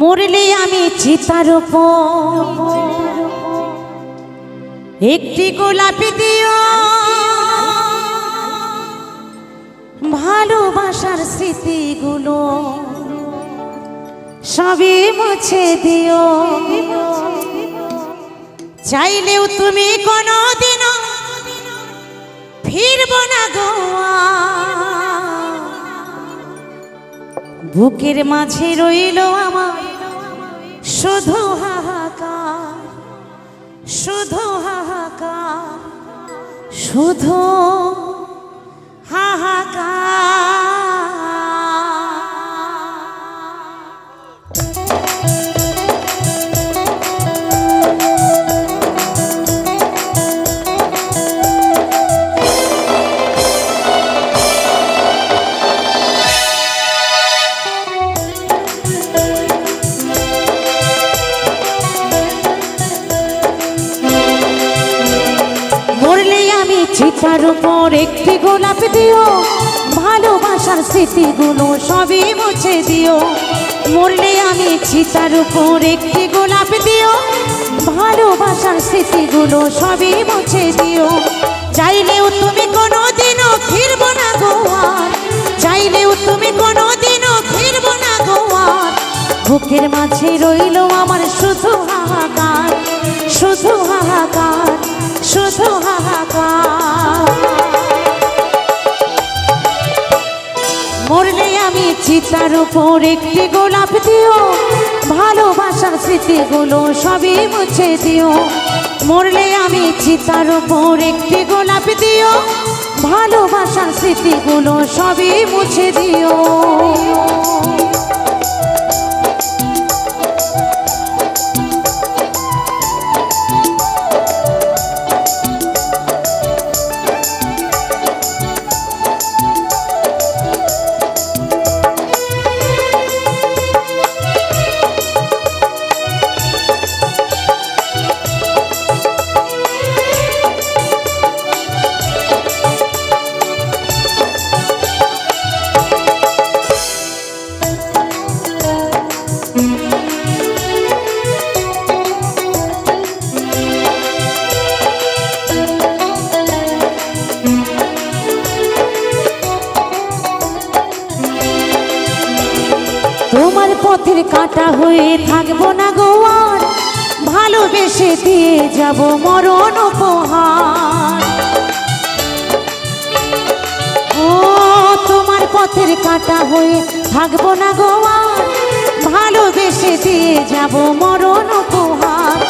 मरले आमी चितार ओपर एकटी गोलापी दिओ भालोबासार स्मृतिगुलो सबई मुछे दिओ। चाइलेओ तुमी कोनोदिन फिरबो ना गो बुकेर माझे रइलो आमार शुधु हाहाकार शुधु हाहाकार शुधु हाहाकार। चितार ओपर एकटी गोलाप दिओ भालोबासार स्मृतिगुलो सबई मुछे दिओ। मरले आमी चितार ओपर एकटी गोलाप दिओ भालोबासार स्मृतिगुलो सबई मुछे दिओ। चाइलेओ तुमी कोनोदिनो फिरबो ना गो आर चाइलेओ तुमी कोनोदिनो फिरबो ना गो आर बुकेर माझे रइलो आमार शुधु हाहाकार शुधु हाहाकार शुधु हाहाकार। मरले आमी चितार ओपर एकटी गोलाप दिओ भालोबासार स्मृतिगुलो सबई मुछे दिओ। मरले आमी चितार ओपर एकटी गोलाप दिओ भालोबासार स्मृतिगुलो सबई मुछे दिओ। तोमार पथेर काटा हुए थाकबो ना गो आर भालोबेसे दिए जाबो मरण उपहार। ओ तोमार पथेर काटा हुए थाकबो ना गो आर भालोबेसे दिए जाबो मरण उपहार।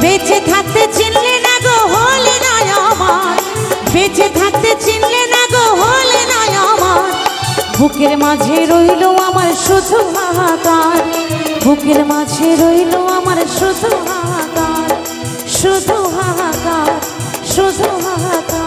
बेचे थाकते चिनले ना गो होले ना आमार बेचे थाकते चिनले ना गो होले ना आमार बुकेर माझे रइलो आमार शुधु हाहाकार बुकेर माझे रइलो आमार शुधु हाहाकार शुधु हाहाकार शुधु हाहाकार।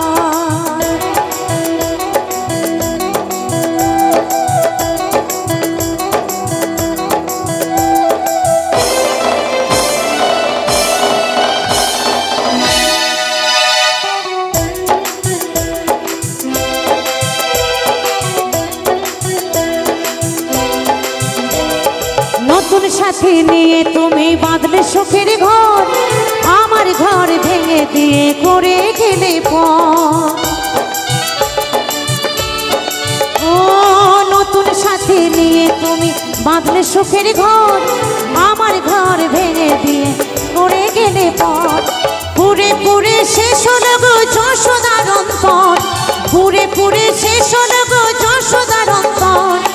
साथी निये तुमी बांधले सुखेर घर आमार घर भेंगे दिए करे गेले पथ। ओ नतुन साथी निये तुमी बांधले सुखेर घर आमार घर भेंगे दिए करे गेले पथ। पुरे पुरे शेष हलो गो यशोदार अंतर पुरे पुरे शेष हलो गो यशोदार अंतर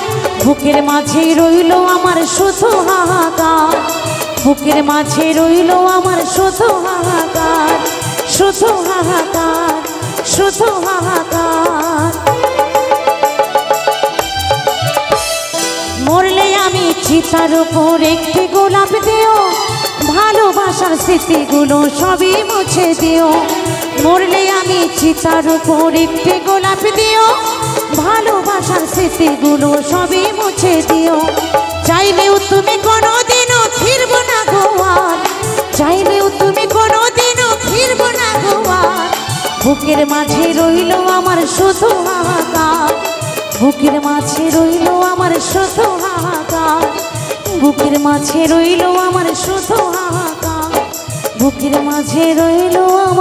बुकेर माझे रइलो आमार शुधु हाहाकार बुकेर माझे रइलो आमार शुधु हाहाकार शुधु हाहाकार शुधु हाहाकार। मरले आमी चितार ओपर एकटी गोलाप दिओ भालोबासार स्मृतिगुलो सबई मुछे दिओ। मरले आमी चितार ओपर एकटी गोलाप दिओ भालोबासार स्मृतिगुलो सबई मुछे दिओ। चाइलेओ तुमी कोनोदिनो फिरबो ना गो आर चाइलेओ तुमी कोनोदिनो फिरबो ना गो आर बुकेर माझे रइलो आमार शुधु हाहाकार बुकेर माझे रइलो आमार शुधु हाहाकार। বুকের মাঝে রইলো আমার শুধু হাহাকার, বুকের মাঝে রইলো।